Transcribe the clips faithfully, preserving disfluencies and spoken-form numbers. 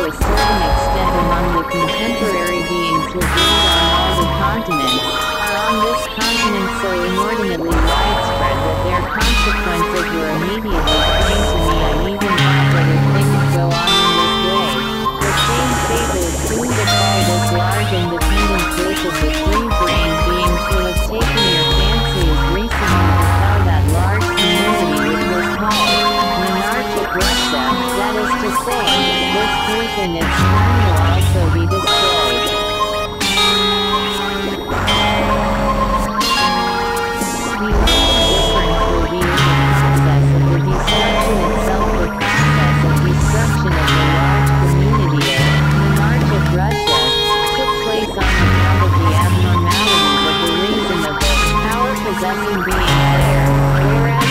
to a certain extent among the contemporary beings who breed on all the continents, are on this continent so inordinately widespread that their consequences were immediately plain to me. I even thought that if things go on in this way, the same fate is soon declared as large independent group of the three brain beings who have taken your fancy as recently as how that large community which was called Menarchic Russia, that is to say, this group in its time will also be destroyed. The only difference will be in the process of the destruction itself, the process of destruction of the large community of Menarchic Russia took place on account of the abnormalities of the reason of the power-possessing being there, whereas the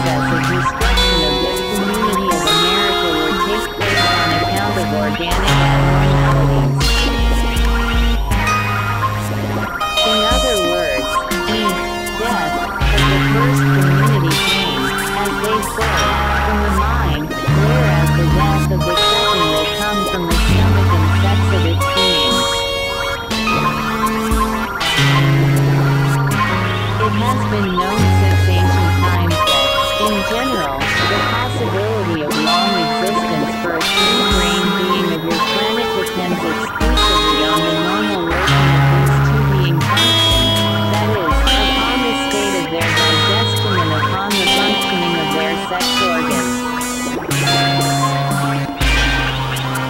process of destruction of this community of America will take place on account of organic abnormalities. In other words, the death of the first community came, as they say, from the mind, whereas the death of the second will come from the stomach and sex of its being. It has been known since ancient times that, in general, the possibility of long existence for a true brain being of your planet depends exclusively on the normal relation of these two being functions, that is, upon the state of their digestion and upon the functioning of their sex organs.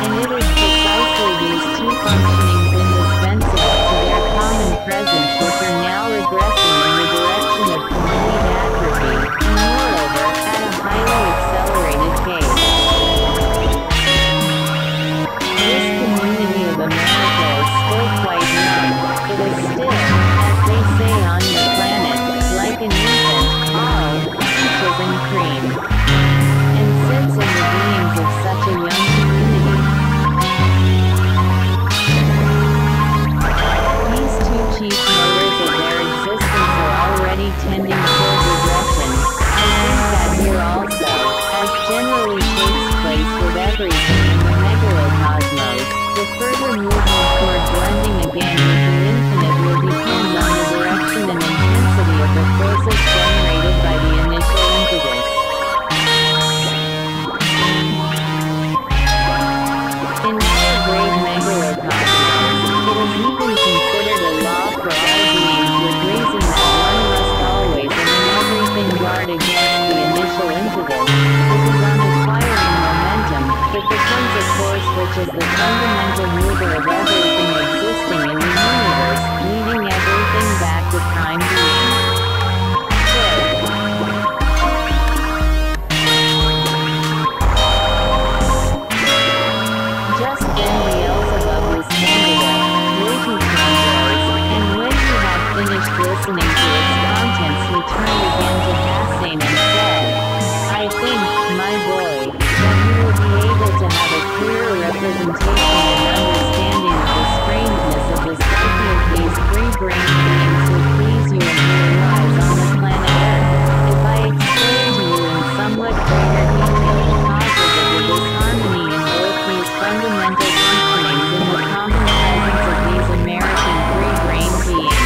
And it is precisely these two functionings indispensable to their common presence which are now regressing in the direction of complete atrophy, and moreover, at a highly accelerated pace. This community of America is still quite young. It is still, as they say on the planet, like an infant, all peaches and cream. And since in the beings of such a young community, these two chief motors of their existence are already tending toward regression. I think that here also, as generally takes place with everything in the megalocosmos, the further movement toward blending again with the infinite will depend on the direction and intensity of the forces generated by the initial impetus. In our great megalocosmos, it is even considered a law for all beings with reason that one must always and in everything guard against the initial impetus, because on acquiring momentum, it becomes a force which is the fundamental mover of everything existing in the universe, leading everything back to prime being. Just when the Beelzebub was handed up, Leaky Conjures, and when he had finished listening to its contents, he turned again to Hassane and said, I think, my boy, that you will be able to have a clearer representation and understanding of the strangeness of the psyche of these three brain beings who please you and who arise on the planet Earth, if I explain to you in somewhat greater detail the causes of the disharmony in both these fundamental functionings in the common presence of these American three brain beings.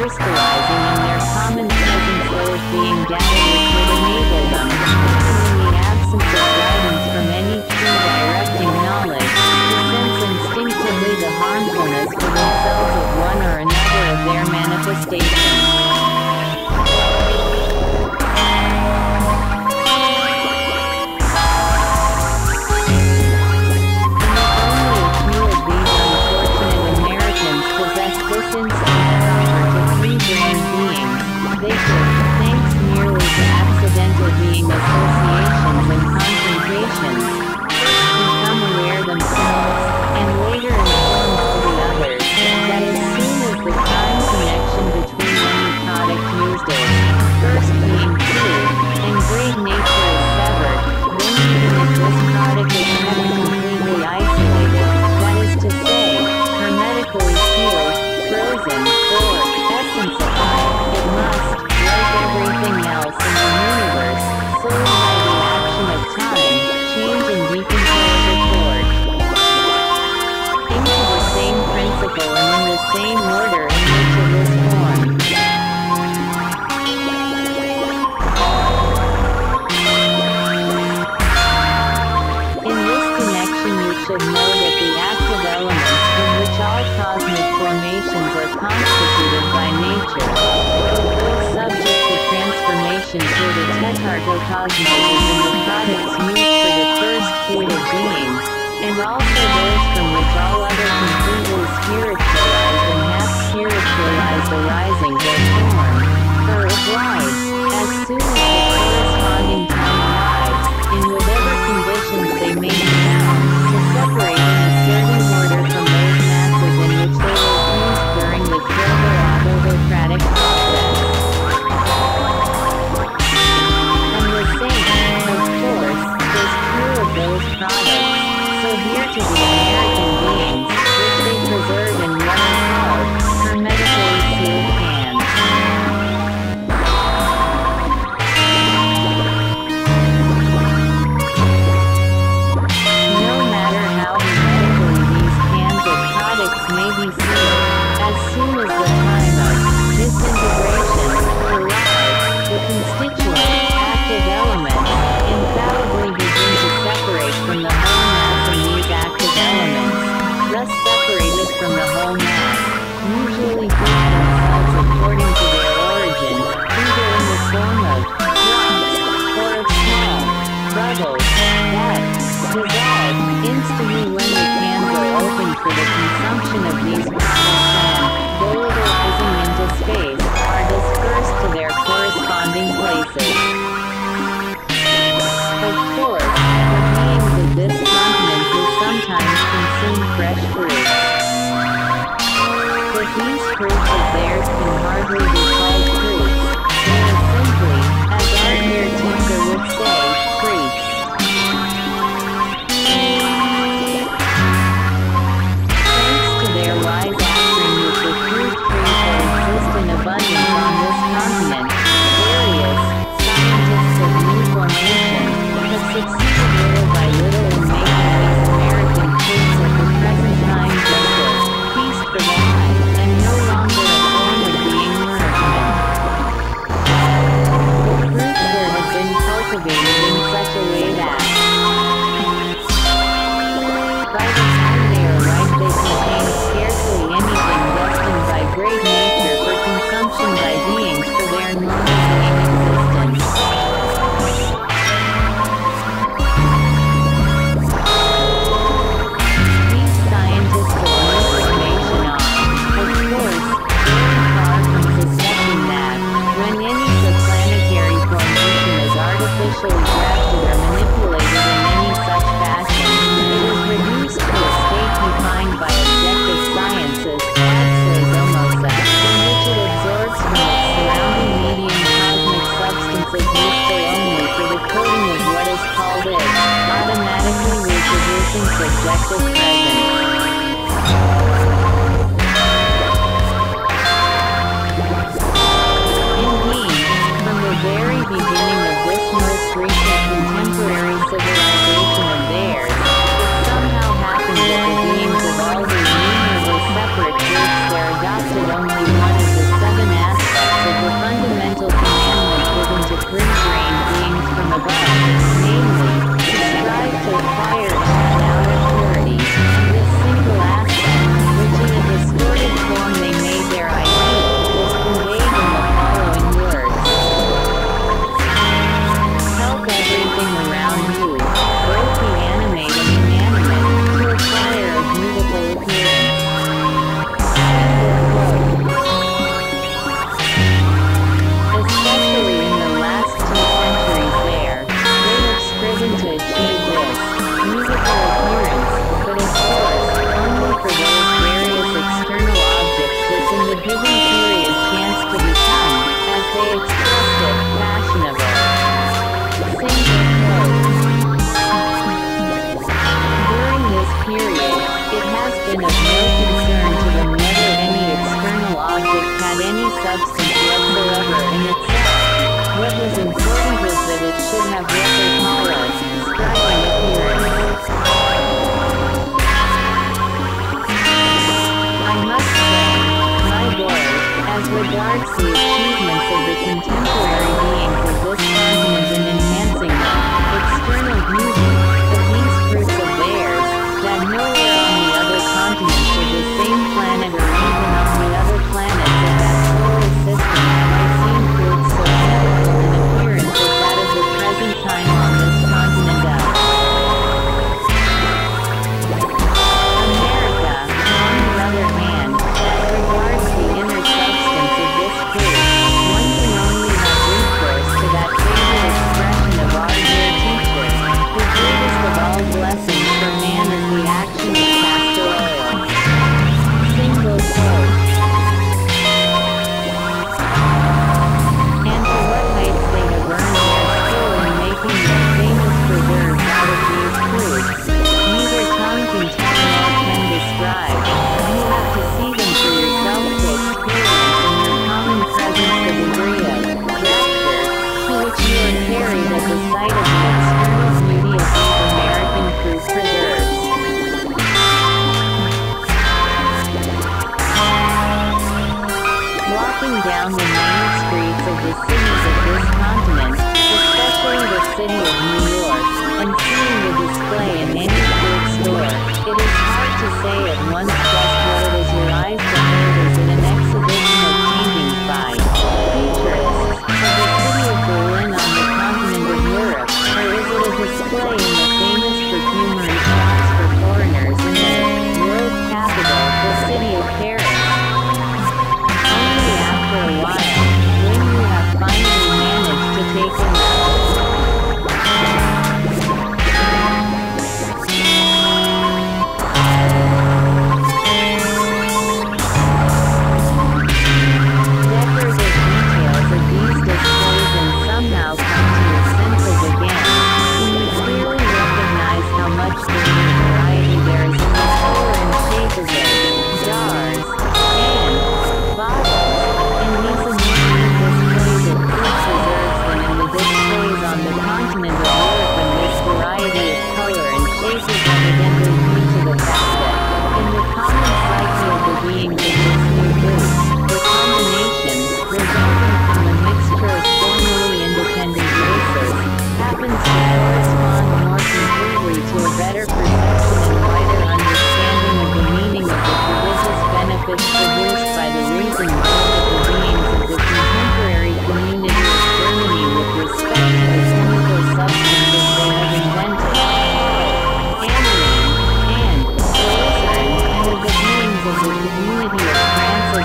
crystallizing in their common presence or is being gathered, which would enable them, in the absence of guidance from any true directing knowledge, to sense instinctively the harmfulness to themselves of one or another of their manifestations. Cosmos is in the products used for the first food of being, and also those from which all other completely spiritualized and half-spiritualized arising their form. For it lies, as soon as the corresponding time arrives, in whatever conditions they may be found, to separate in a certain order from those masses in which they were used during the further autocratic process. Those products, so dear to the American beings, which they preserve in one held, hermetically sealed hands. No matter how hermetically these cans of products may be sealed, as soon as the time of disintegration arrives, the constituent active elements infallibly begin to separate from the whole mass in these active elements, thus separated from the whole mass, usually group themselves according to their origin, either in the form of drops, or of small bubbles, that dissolve instantly when the cans are opened for the consumption of these products and, though rising into space, are dispersed to their corresponding places. Of course, the beings of this continent who sometimes consume fresh fruits. But these fruits of theirs can hardly be called fruits. They are simply, as our dear teacher would say, fruits. Thanks to their wise action with the fruit trees that exist in abundance on this continent, various scientists of new formations have succeeded little by little in making these American foods at the present time justice, feast for the eye, and no longer a form of being nourishment. The fruit here has been cultivated in such a way that, by the time they are ripe, they contain scarcely anything destined by great nature for consumption by beings for their normal being existence. Artificially drafted or manipulated in any such fashion, it is reduced to a state defined by objective sciences, exosomosa, in which it absorbs from its surrounding medium cosmic substances useful only for the coding of what is called it, automatically reproducing subjective presence. The very beginning of this most recent contemporary civilization of theirs, it somehow happened that the beings of all these innumerable separate groups there adopted only one of the seven given jury a chance to be found, as they expressed it, fashionable. Singing quote. During this period, it has been of no concern to them whether any external object had any substance whatsoever in itself. What was important was that it should have record color, striking appearance. As regards the achievements of the contemporary beings of this continent in enhancing the external beauty, but these fruits of theirs, that nowhere on the other continents of the same planet or even on the other planets of that solar system have the same fruits so beautiful in appearance as that of the present time on this continent of America. On the other hand, as regards the inner substance, blessing for man in the action of castor oil. Single quote. And to what heights they have earned their skill in making their famous preserves out of these foods, neither tongue can tell nor can describe. You have to see them for yourself to experience in your common presence the degree of rapture to which you are carried at the sight of the external beauty of the down the main streets of the cities of this continent, especially the city of New York, and seeing the display in any food store, it is hard to say at once just what it is your eyes behold is in an exhibition of paintings by futurists of the city of Berlin on the continent of Europe, or is it a display in the famous perfumery shops for foreigners in the world capital, the city of Paris? For a while, when you have finally managed to take them out. Decorative details of these displays and somehow come to your senses again, when you clearly recognize how much different variety there is in the color and shape of it, jars, cans, bottles. Produced by the reason of the beings of the contemporary community of Germany with respect to the chemical substances they have invented, and the beings of the community of France as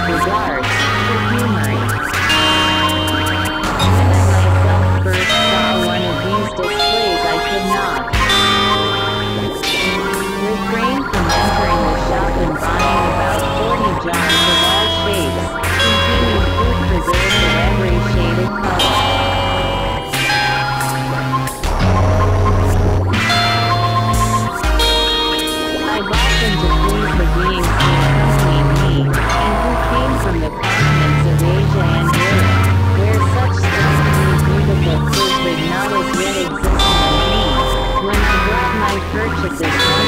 regards perfumery. When I myself first saw one of these displays, I could not refrain from entering the shop and buying about jars of all shades, containing food preserves of every shade of color. I bought them to please the beings who accompanied me, and who came from the continents of Asia and Europe, where such strikingly beautiful food did not as yet exist in these. When I brought my purchases home and distributed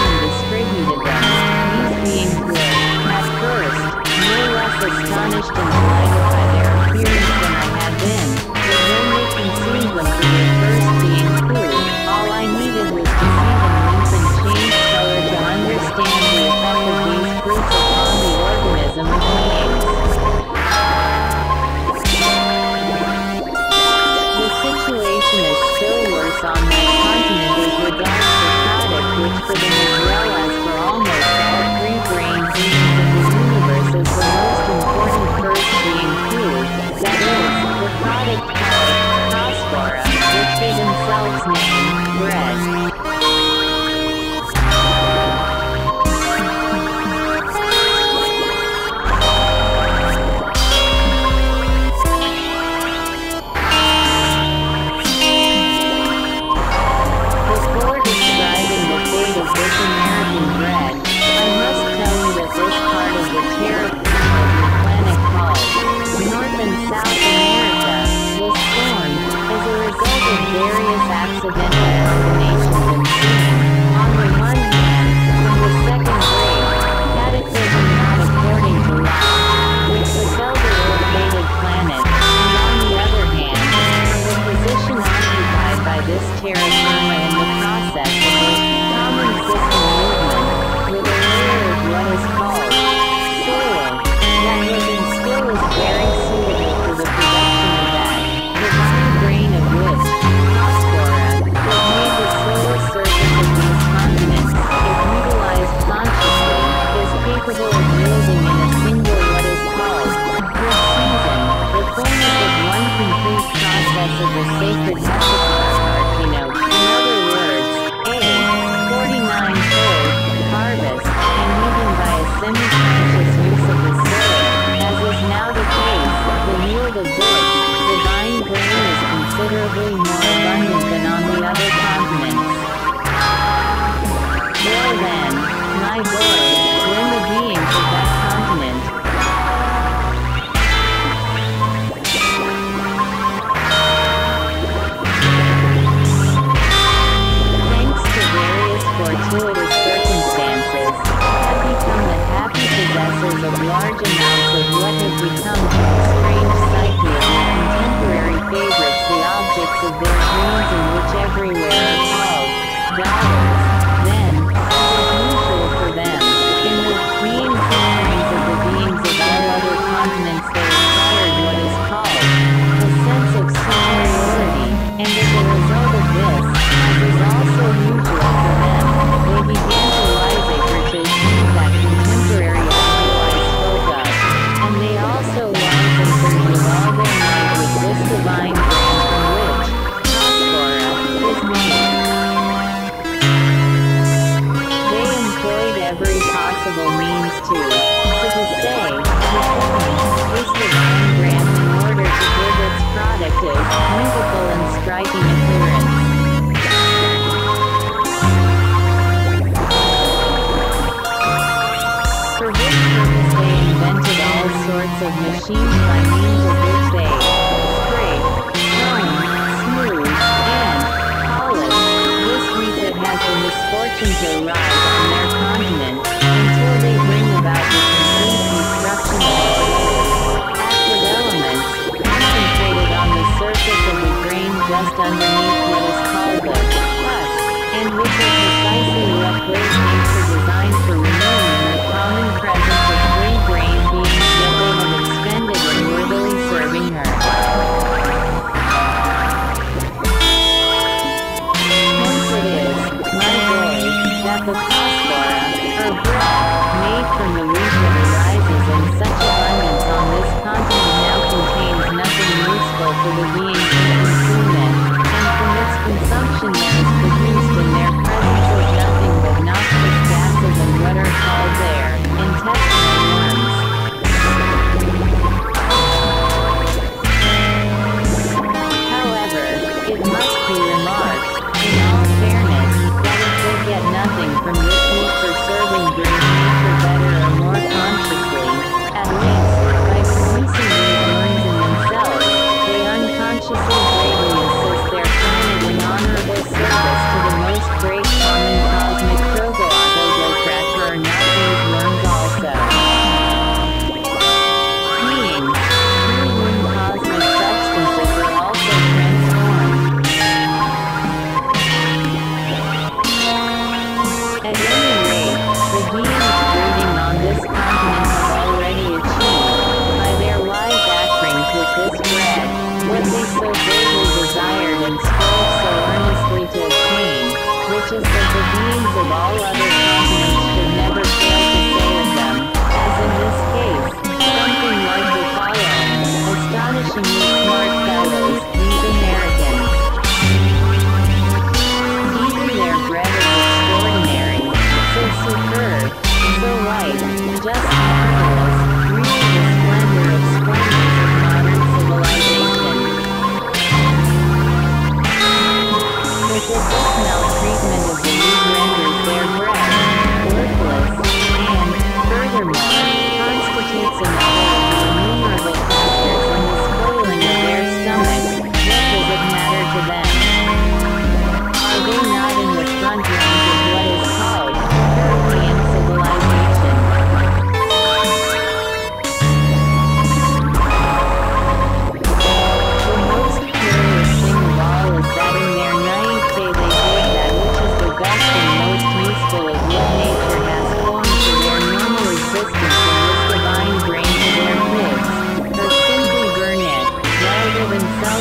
them, these beings were, first, no less astonished and delighted by their appearance than I had been, but when they consumed them for their first being food, all I needed was to see them once and change color to understand the effect of these fruits upon the organism of beings. The situation is still worse on this continent as regards the product which for them as well as for almost all free brains beings is the most important first being food, that is, the product called phosphora, which they themselves name bread. to get an explanation. It's an all of the innumerable factors in the spoiling of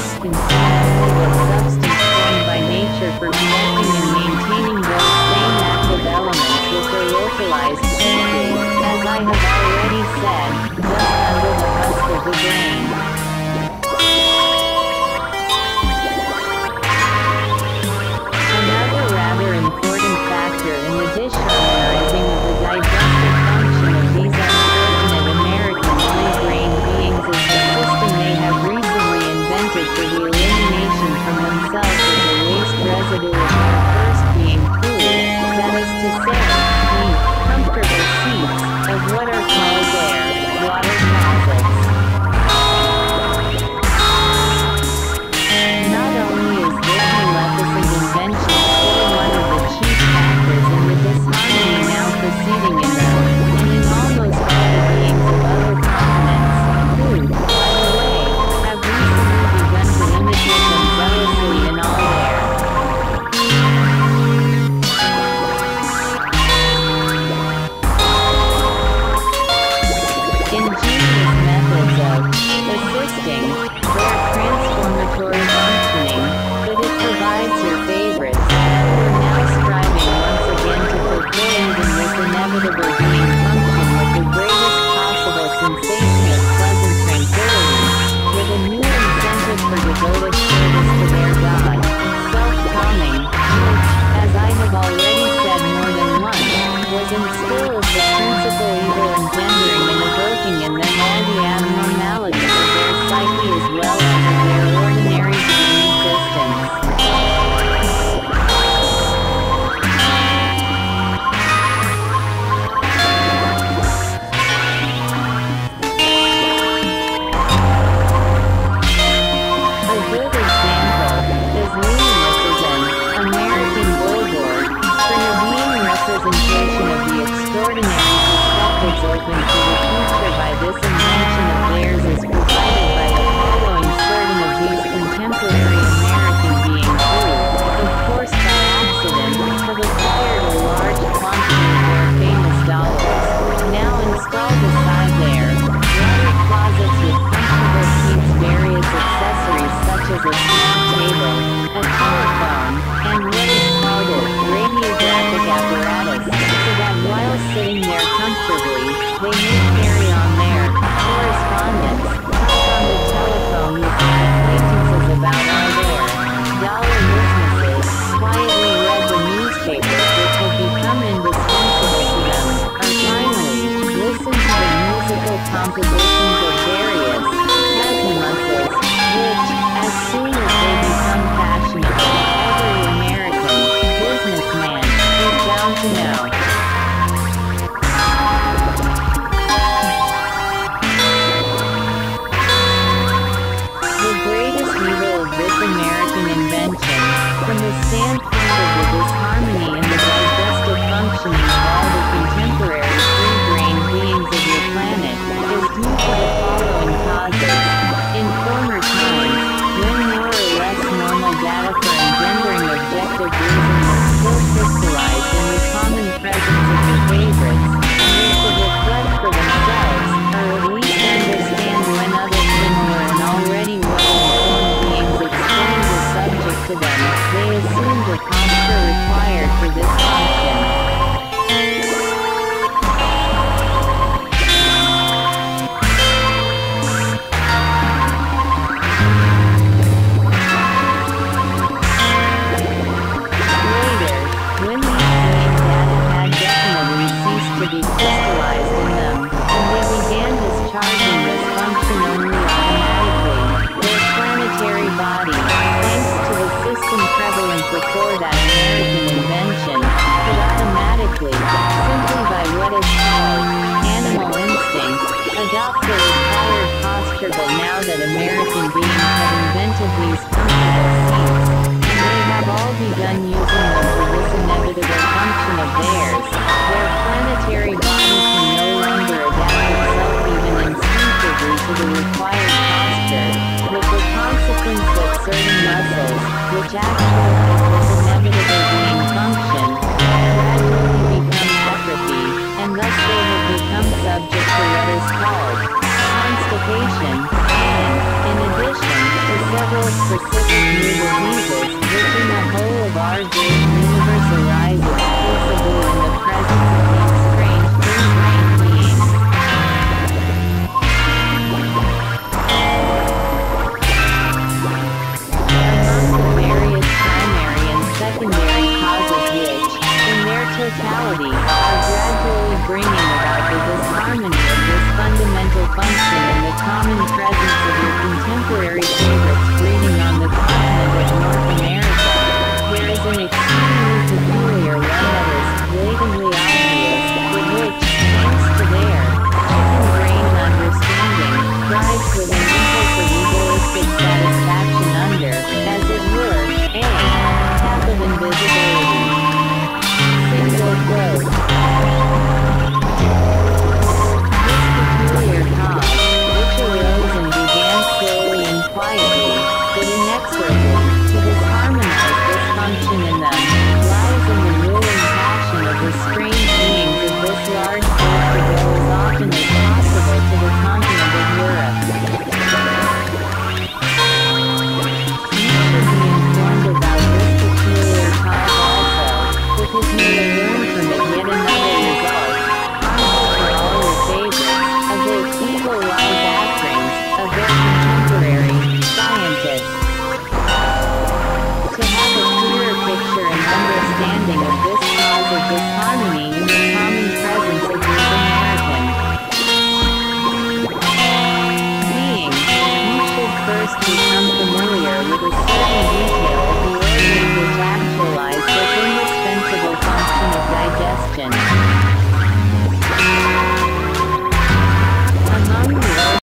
substance, capable of substance formed by nature for protecting and maintaining those same active elements with their localized entry, as I have already said, just under the husk of the brain. Constipation, and, in addition to several contemporary favorites breeding on the continent of North America, where is an